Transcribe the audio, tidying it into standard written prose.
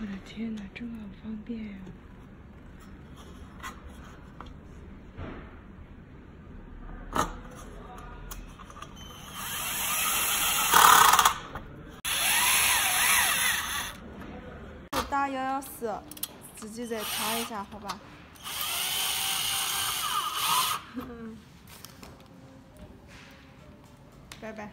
我的天哪，真的好方便呀！ 114，自己再查一下，好吧？拜拜。